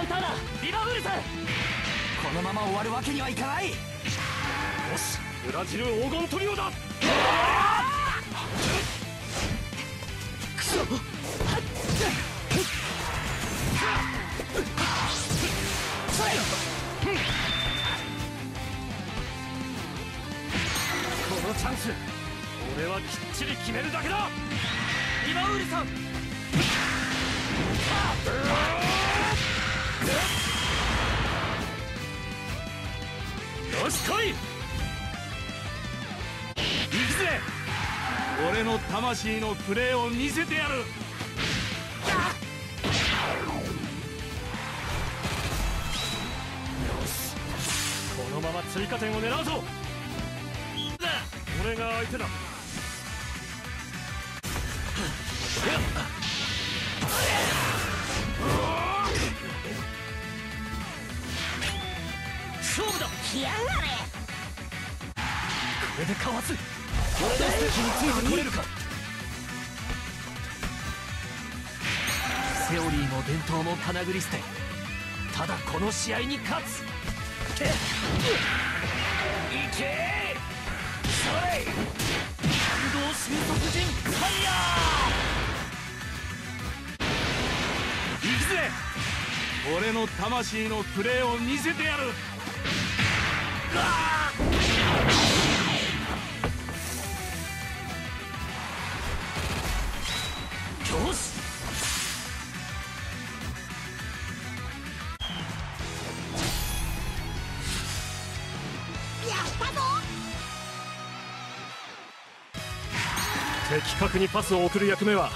カウンターだリバウルさん。このまま終わるわけにはいかない。よし、ブラジル黄金トリオだ。クソこのチャンス俺はきっちり決めるだけだ。リバウルさんよし来い。行くぜ、俺の魂のプレーを見せてやる。よし、このまま追加点を狙うぞ。俺が相手だ。勝負だ。やがれ。これでかわす。俺のステージについてこれるか。セオリーも伝統もかなぐり捨て、ただこの試合に勝つ。いけー。それ。感動収束陣ファイヤー。行くぜ、俺の魂のプレーを見せてやる。よし、やったぞ。的確にパスを送る役目は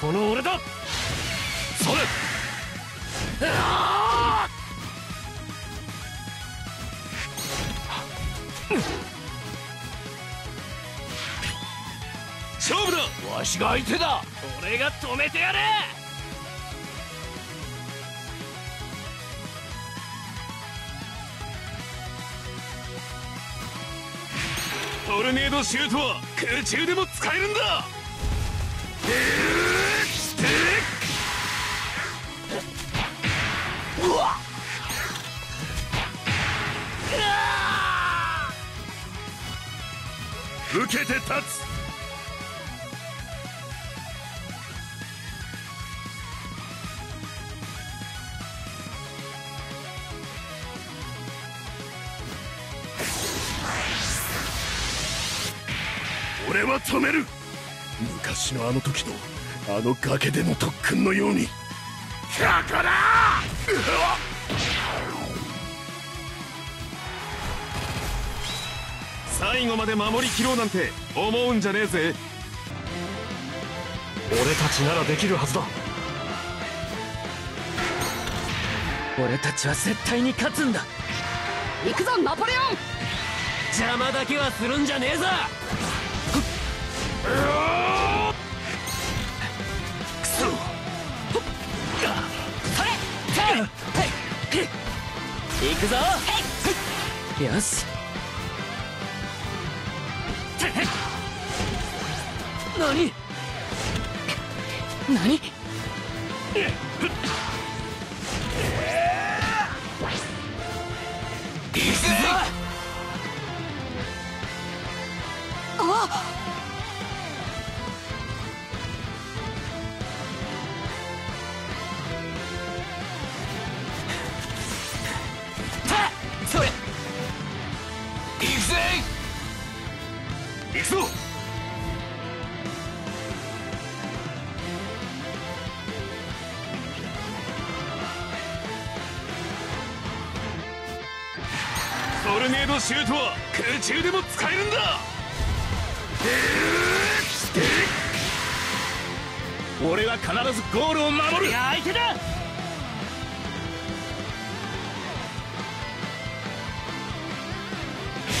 この俺だ。それうわあ、勝負だ。わしが相手だ。俺が止めてやれ。トルネードシュートは空中でも使えるんだ。受けて立つ。俺は止める。昔のあの時のあの崖での特訓のように。ここだ。最後まで守りきろうなんて思うんじゃねえぜ。俺たちならできるはずだ。俺たちは絶対に勝つんだ。行くぞナポレオン。邪魔だけはするんじゃねえぞ。くそ行くぞ。よし、何それ行くぞ。トルネードシュートは空中でも使えるんだ。俺は必ずゴールを守る。相手だ。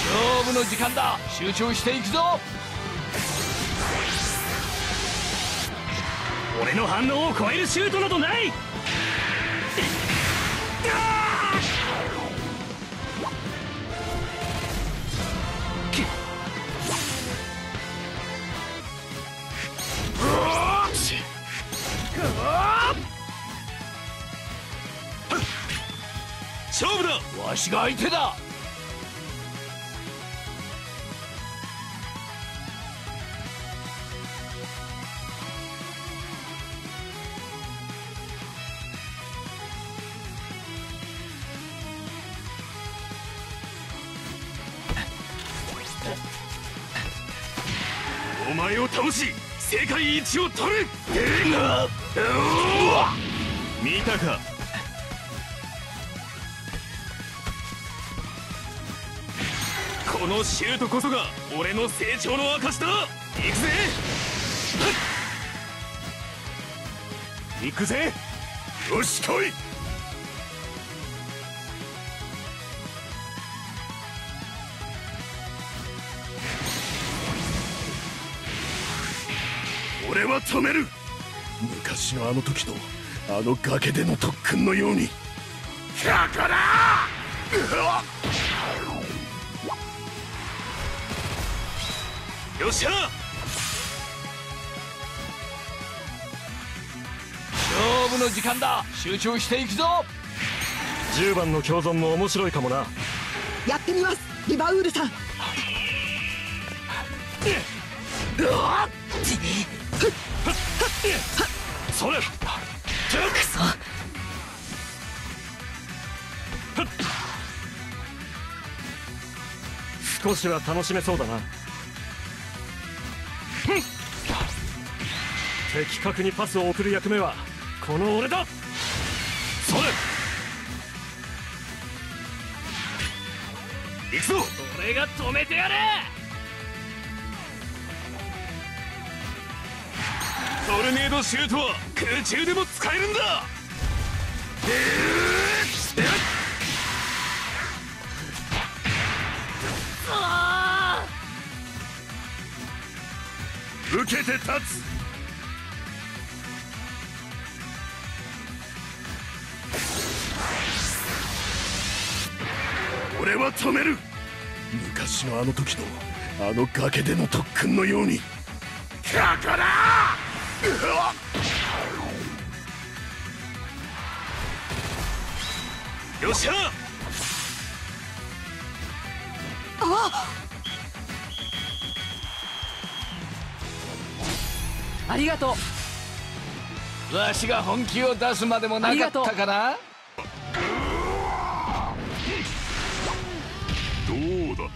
勝負の時間だ。集中していくぞ。俺の反応を超えるシュートなどない。勝負だ。わしが相手だ。お前を倒し世界一を取れ。見たか。このシュートこそが俺の成長の証だ。行くぜ行くぜ。よし来い。俺は止める。昔のあの時とあの崖での特訓のように。ここだ。よっしゃ。勝負の時間だ。集中していくぞ。10番の共存も面白いかもな。やってみます、リバウールさん。それくそ。少しは楽しめそうだな。的確にパスを送る役目はこの俺だ。それいくぞ。俺が止めてやれ。トルネードシュートは空中でも使えるんだ。受けて立つ。俺は止める。昔のあの時のあの崖での特訓のように。ここだ。よっしゃ。ありがとう。わしが本気を出すまでもなかったかな。どうだ。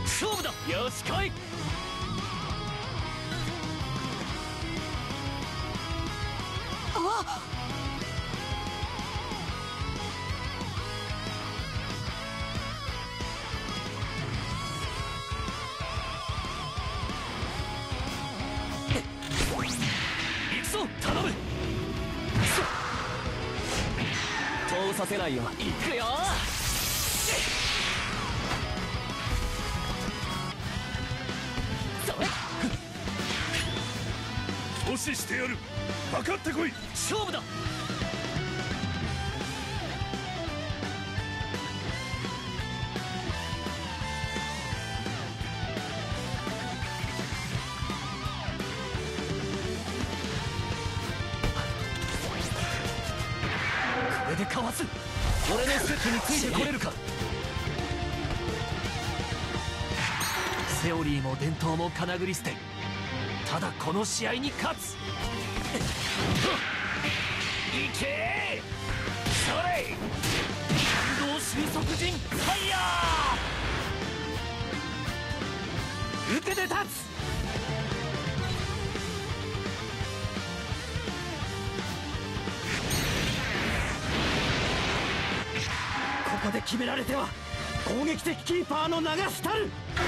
勝負だ。よし来い。あっ、いくぞ。頼む。通させないよ。いくよ。阻止してやる。かかってこい。勝負だ。これでかわす。俺のステップについてこれるか。セオリーも伝統もかなぐり捨て、ただこの試合に勝つ。いけ。それ感動収束陣ファイヤー。受けて立つ。ここで決められては攻撃的キーパーの名がしたる。こ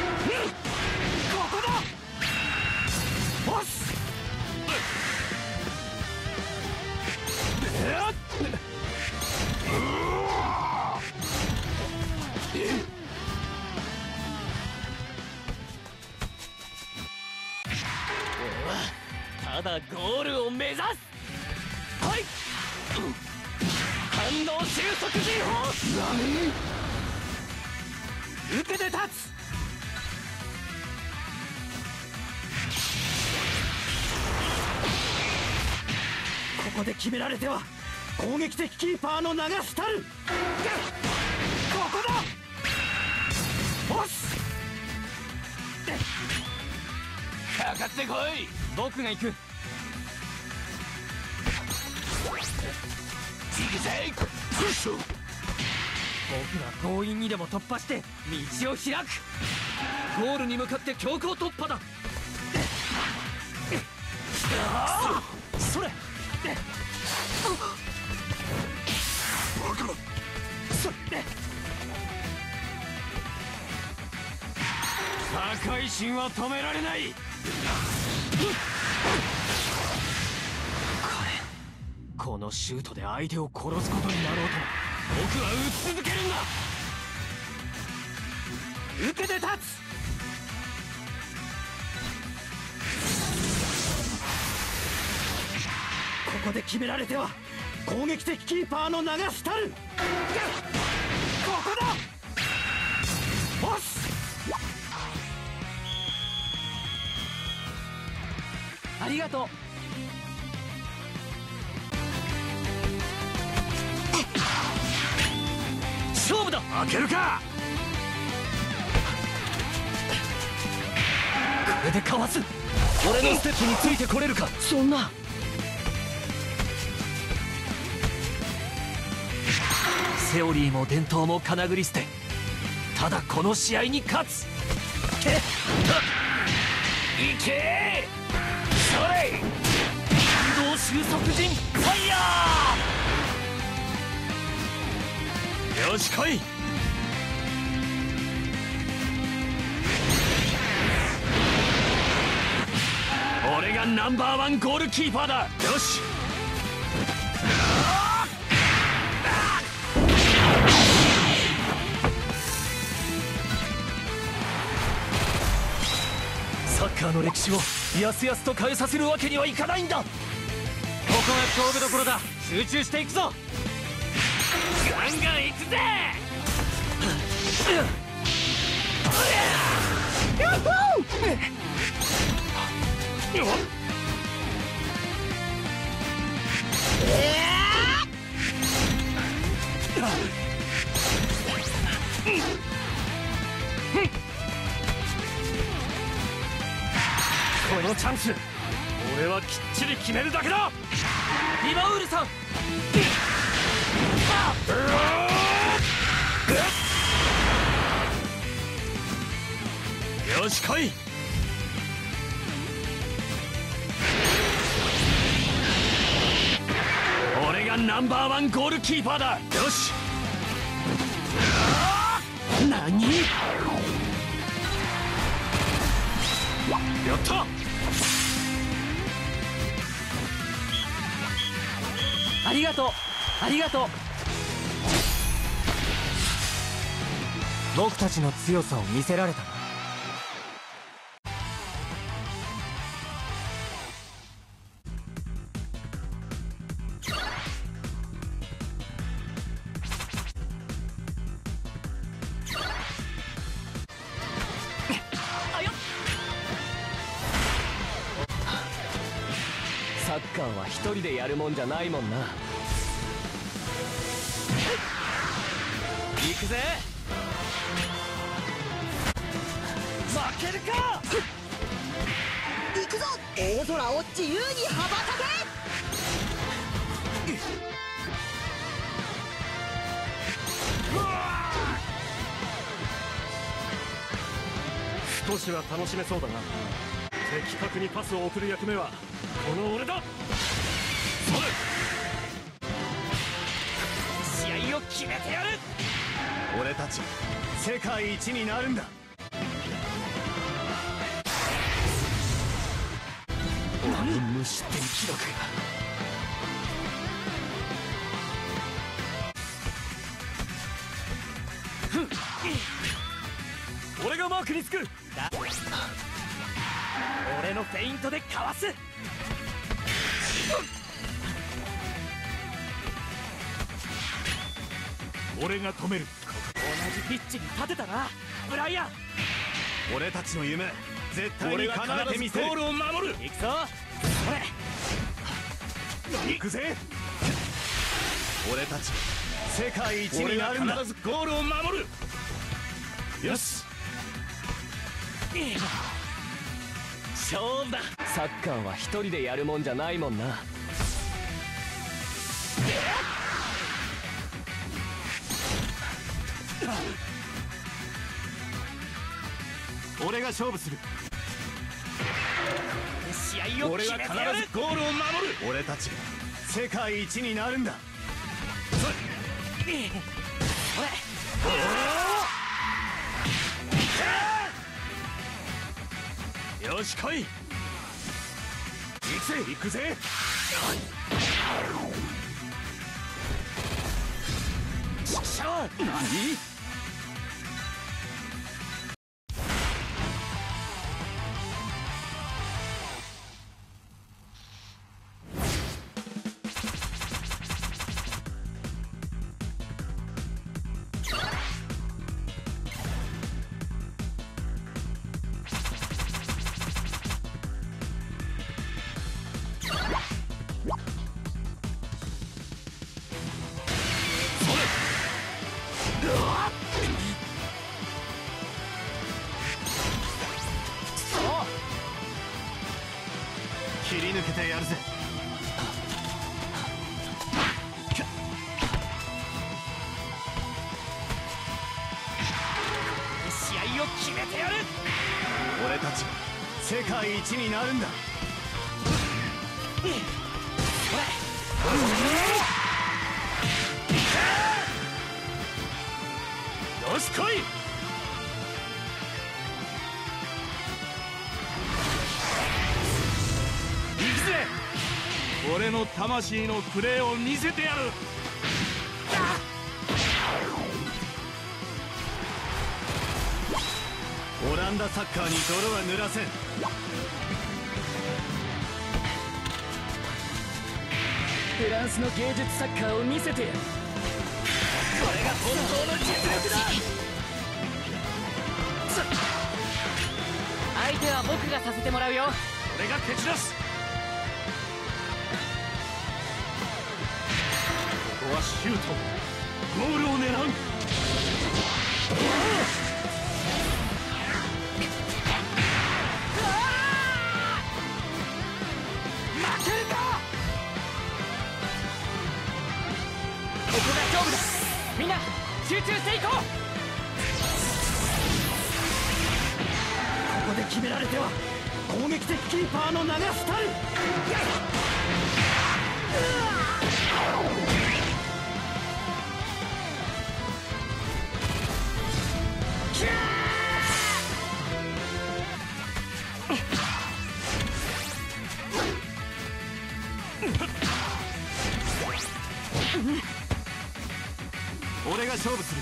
こだ。ただゴールを目指す。はい、感動収束時法。受けて立つ。こで決められては攻撃的キーパーの名がしたる。ここだ。おしかかってこい。僕が行く。ジグザグプッシュ。僕は強引にでも突破して道を開く。ゴールに向かって強行突破だ。それバカ。それ高い心は止められない。このシュートで相手を殺すことになろうと僕は打ち続けるんだ。受けて立つ。ここで決められては攻撃的キーパーの名がしたる。ここだ。おしありがとう。勝負だ。開けるか。これでかわす。俺のステップについてこれるか。そんな。セオリーも伝統もかなぐり捨て、ただこの試合に勝つ。いけそれ。運動収束人ファイヤー。よし来い。俺がナンバーワンゴールキーパーだ。よしサッカーの歴史をやすやすと変えさせるわけにはいかないんだ。ここが勝負どころだ。集中していくぞ。ガンガンいくぜ。ヤッホー。このチャンス俺はきっちり決めるだけだ。リバウールさん。よし来い。俺がナンバーワンゴールキーパーだ。よし何やった。ありがとうありがとう。僕たちの強さを見せられたな。サッカーは一人でやるもんじゃないもんな。行くぜ。負けるか。行くぞ。大空を自由に羽ばたけ。少しは楽しめそうだな。的確にパスを送る役目はこの俺だ。それ試合を決めてやる。俺たち世界一になるんだ。俺の無失点記録が。俺がマークにつく。俺のフェイントでかわす。俺が止める。同じピッチに立てたなブライアン。俺たちの夢絶対に叶えてみせる。ゴールを守る。行くぞ。行くぜ。俺たち世界一になるんだ。必ずゴールを守る。よし、勝負だ。サッカーは一人でやるもんじゃないもんな。俺が勝負する。試合を決めてやる。俺は必ずゴールを守る。俺たち世界一になるんだ。よし来い。行くぜ。何？切り抜けてやるぜ。試合を決めてやる。俺たち世界一になるんだ。よし来い。俺の魂のプレーを見せてやる。オランダサッカーに泥は濡らせん。フランスの芸術サッカーを見せてやる。これが本当の実力だ。相手は僕がさせてもらうよ。俺が蹴散らす。シュート、ゴールを狙う。負けるか。ここが勝負だ。みんな集中していこう。ここで決められては攻撃的キーパーの名が廃る。俺が勝負する。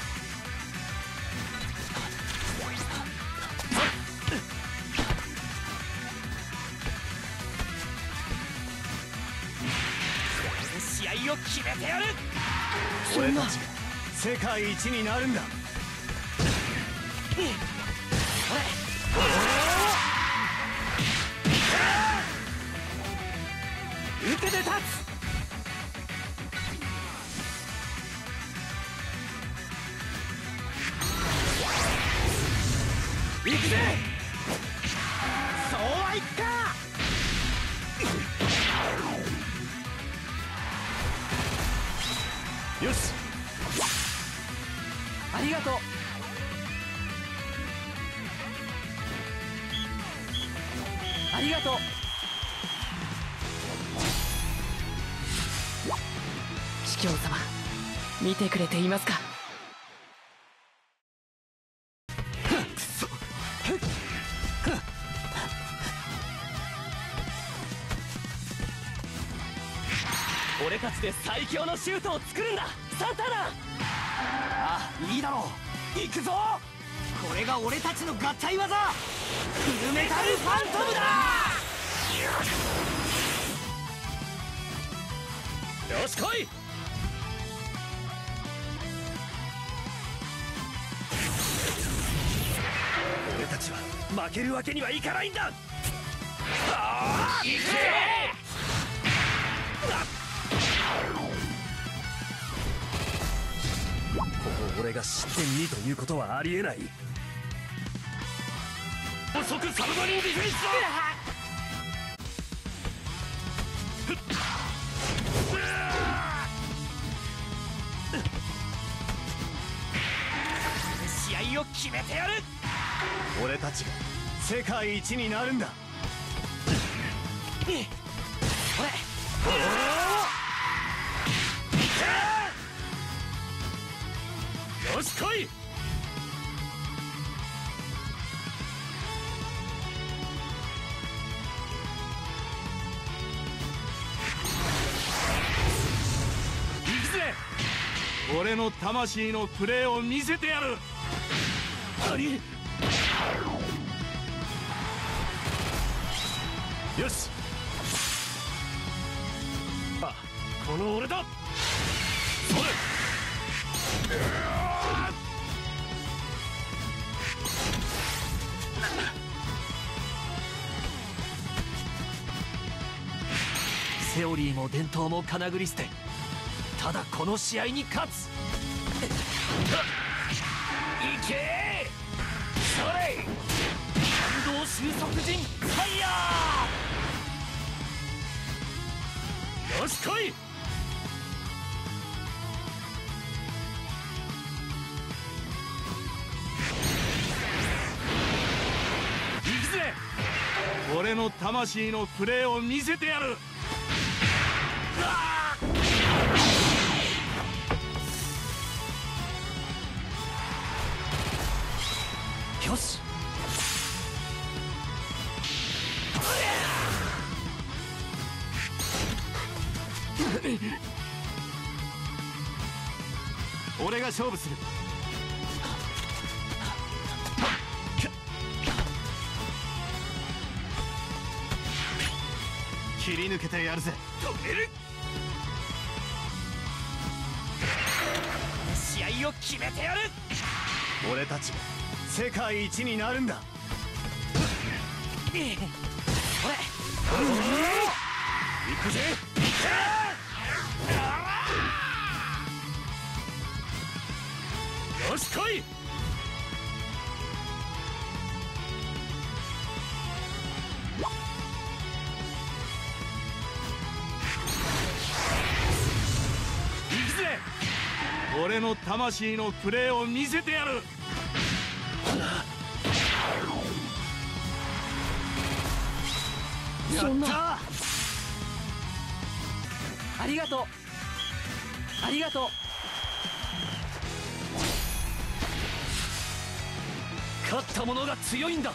試合を決めてやる。俺たち世界一になるんだ。打てて立つ。行くぜ。そうはいくか。よし、ありがとう。ありがとう。司教様、見てくれていますか。俺たちで最強のシュートを作るんだ、サンタナ。ああ、いいだろう。行くぞ。これが俺たちの合体技、フルメタルファントムだ。よし来い。俺たちは負けるわけにはいかないんだ。ああ、行け。こを俺が失点にということはありえない。遅くサブマリンディフェンスだ。試合を決めてやる。俺たちが世界一になるんだ。俺よし来い。行くぜ。俺の魂のプレーを見せてやる。よし、あ、この俺だ。それセオリーも伝統もかなぐり捨て、ただこの試合に勝つ。いけ収束陣ファイヤー。よし来い。行くぜ。俺の魂のプレーを見せてやる。よし俺が勝負する。切り抜けてやるぜ。止める。試合を決めてやる。俺たちが世界一になるんだ。俺行くぜ。よし来い。行くぜ。俺の魂のプレーを見せてやる。やった。ありがとうありがとう。勝った者が強いんだ。